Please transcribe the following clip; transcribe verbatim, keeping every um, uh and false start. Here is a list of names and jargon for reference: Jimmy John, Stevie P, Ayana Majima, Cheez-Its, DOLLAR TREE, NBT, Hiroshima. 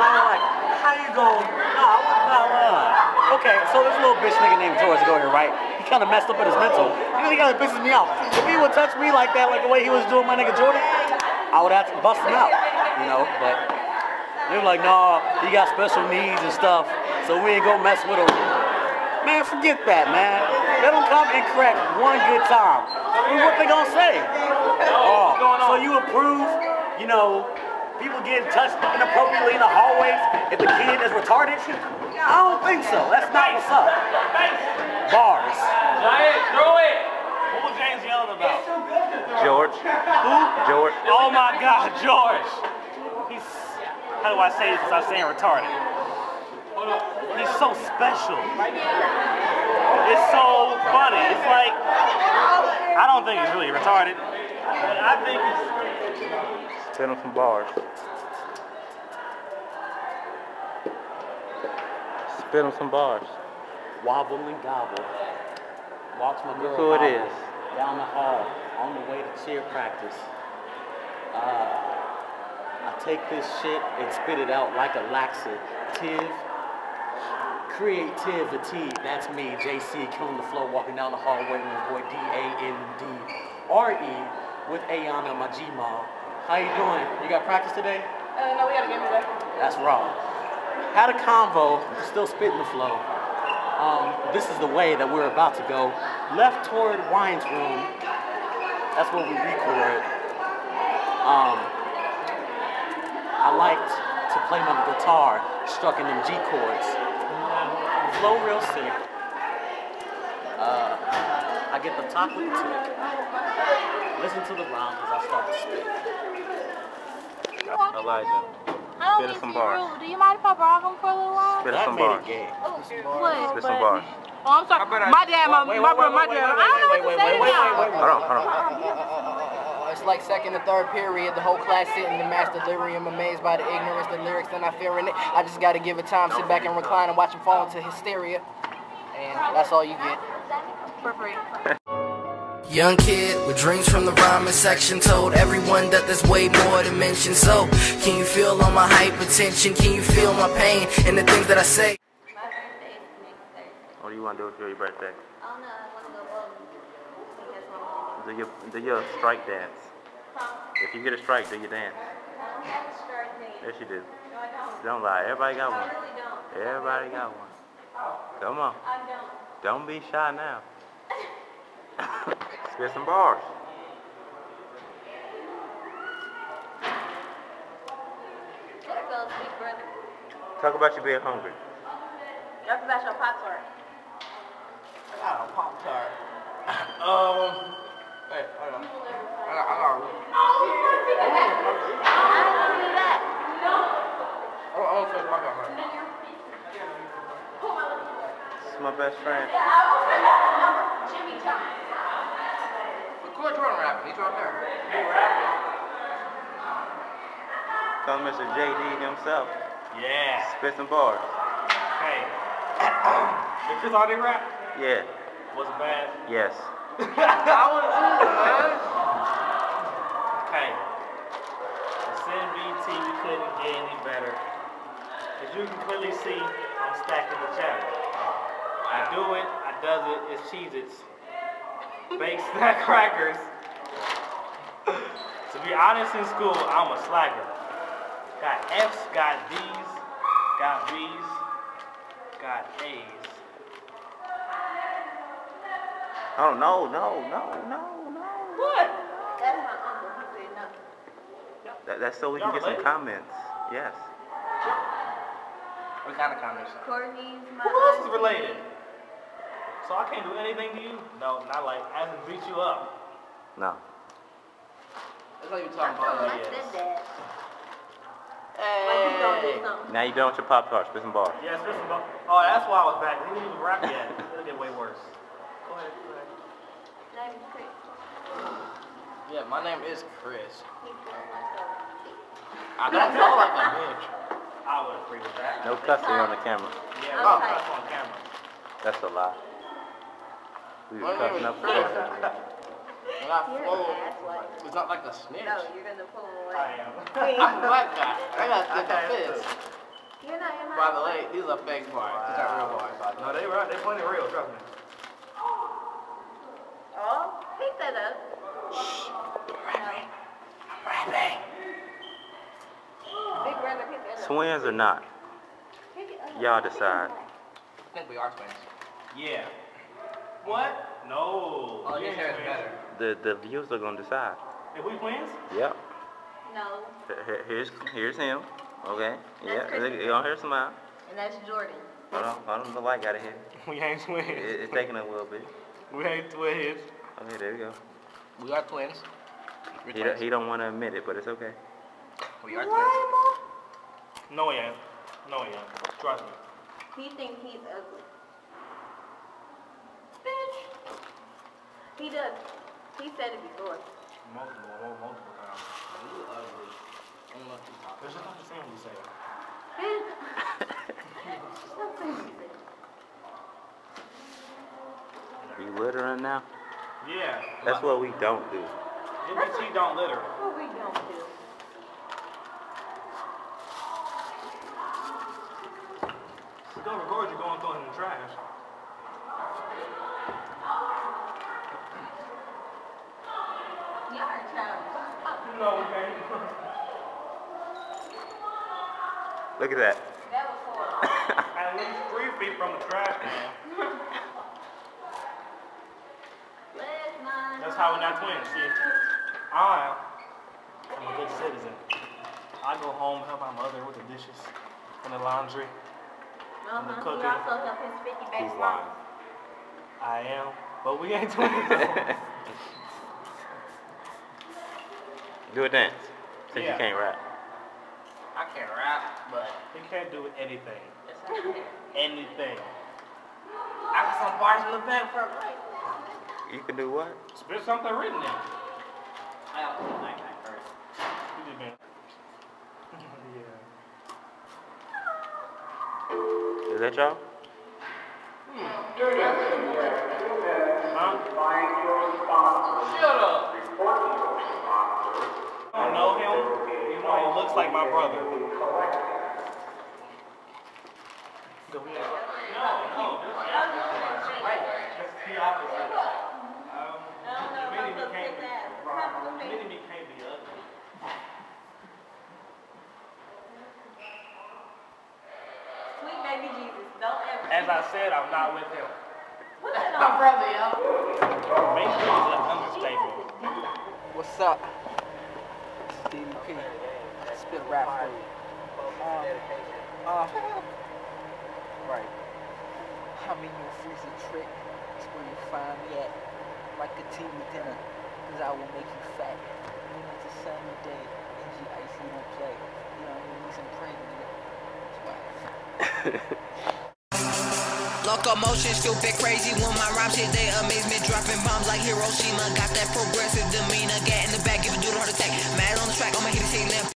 And I'm like, how you going? Nah, I wasn't about love. Okay, so this little bitch nigga named George go here, right? He kind of messed up in his mental. He really kind of pisses me off. If he would touch me like that, like the way he was doing my nigga Jordan, I would have to bust him out, you know? But they were like, nah, he got special needs and stuff, so we ain't gonna mess with him. Man, forget that, man. Let him come and crack one good time. I mean, what they gonna say? Oh, so you approve, you know, people getting touched inappropriately in the hallways if the kid is retarded? I don't think so. That's not what's up. Bars. Giant, throw it. What was James yelling about? George. Who? George. Oh my God, George. He's, how do I say this without saying retarded? He's so special. It's so funny. It's like, I don't think he's really retarded. But I think it's... Send him some bars. Spit him some bars. Wobble and gobble. Watch my girl. Look who it is. Down the hall on the way to cheer practice. Uh, I take this shit and spit it out like a laxative. Creativity. That's me, J C, killing the flow, walking down the hallway with my boy D A N D R E with Ayana Majima. How you doing? You got practice today? Uh, no, we got a game today. That's wrong. Had a convo, still spitting the flow. Um, this is the way that we're about to go. Left toward Wine's room. That's where we record. Um, I liked to play my guitar, struck in them G chords. Flow real sick. Uh, I get the top with the tick. Listen to the rhymes as I start to spit. Elijah, I don't spit some bars. Rude. Do you mind if I borrow them for a little while? Spit that some bars. Oh, spit but, some bars. Oh, I'm sorry. My dad, my wait, wait, my brother, my dad. I don't know what to say now. Hold on, hold on. It's like second and third period. The whole class sitting in mass delirium, amazed by the ignorance, the lyrics, and I fear in it. I just gotta give it time, sit back and recline, and watch him fall into hysteria. And that's all you get. For free. Young kid with dreams from the rhyming section told everyone that there's way more to mention. So, can you feel all my hypertension? Can you feel my pain and the things that I say? My birthday is next Thursday. What do you want to do for your birthday? Oh no, I want to go bowling. Do your, do your strike dance. Huh? If you get a strike, do your dance. I don't have a strike dance. Yes, you do. No, I don't. Don't lie. Everybody got one. I really don't. Everybody got one. Come on. I don't. Don't be shy now. Spit some bars. Talk about you being hungry. Talk about your Pop-Tart. I got a Pop-Tart. um, wait, hold on. I got, I got I don't want to do that. This is my best friend. Jimmy John. George Jordan rapping, he's right there. He rapping. Tell Mister J D himself. Yeah. Spit some bars. Hey. Is this all they rap? Yeah. Was it bad? Yes. I was man. Hey. This N B T couldn't get any better. As you can clearly see, I'm stacking the challenge. I do it, I does it, it's Cheez-Its. Baked snack crackers. To be honest, in school, I'm a slacker. Got F's, got D's, got B's, got A's. Oh, no, no, no, no, no. What? That's my uncle. He said no. That, that's so we can get some comments. Yes. What kind of comments? Courtney's my Who else is related? So I can't do anything to you? No, not like I haven't beat you up. No. That's like you're talking about. I said that. Hey. Now you done with your Pop-Tarts. Spit some bars. Yeah, spit some bars. Oh, that's why I was back. He didn't even rap yet. It'll get way worse. Go ahead. Go ahead. Name's Chris. Yeah, my name is Chris. I don't feel like a bitch. I would agree with that. No cussing on the camera. Yeah, no cussing on camera. That's a lie. We were cutting up for it's not like a snitch. No, you're gonna pull away. I am. I like that. I got to get the fist. You're not, you're not. By the way, these are fake bars. Wow. These aren't real bars. No, they were, they plenty real, trust me. Oh, pick that up. Shh, I'm rapping. I'm rapping. Big brother, pick that up. Twins or not? Y'all decide. I think we are twins. Yeah. What? No. Oh, your hair is better. The the viewers are gonna decide. If we twins? Yep. No. Here, here's here's him. Okay. That's yeah. Y'all hear smile. And that's Jordan. Hold on. Hold on. The light got it here. We ain't twins. It, it's taking a little bit. We ain't twins. Okay. There we go. We are twins. We're he twins. Don't, he don't want to admit it, but it's okay. We are what? Twins. No, he ain't. No, he ain't. Trust me. He thinks he's ugly. Bitch. He does. He said it before. Multiple, multiple times. You ugly. There's just nothing saying what you say. We littering now? Yeah. That's what we don't do. N B T don't litter. That's what we don't do. If you don't record, you're going to throw it in the trash. Y'all are trash. No, we can't. Look at that. That was horrible. At least three feet from the trash can. That's how we're not twins. See, I am a good citizen. I go home, help my mother with the dishes and the laundry and the cooking. He also helps his fifty baby mama. I am, but we ain't twins though. Do a dance since yeah. You can't rap. I can't rap, but he can't do anything. Anything. I got some bars in the back for right now. You can do what? Spit something written in. I got to put night night first. You just been. Yeah. Is that y'all? Hmm. Huh? Shut up. I don't know him. You know, he looks like my brother. No, no. That's the opposite. Um, no, no, many no, became, no, many became the other. Sweet baby Jesus, don't ever. As I said, I'm not with him. What's that my brother, yo? Make sure it's an understatement. What's up? Stevie P. Spit rap for you. Um, uh, right. I'm in your freezer trick. That's where you find me at. Like a tea with dinner. Cause I will make you fat. You know, it's a sunny day. N G Ice, you don't play. You know, you need some praying. That's why. Locomotion still bit crazy when my rhymes hit. They amazement dropping bombs like Hiroshima. Got that progressive demeanor. Get in the back, give a dude a heart attack. Mad on the track, I'ma hit his head left.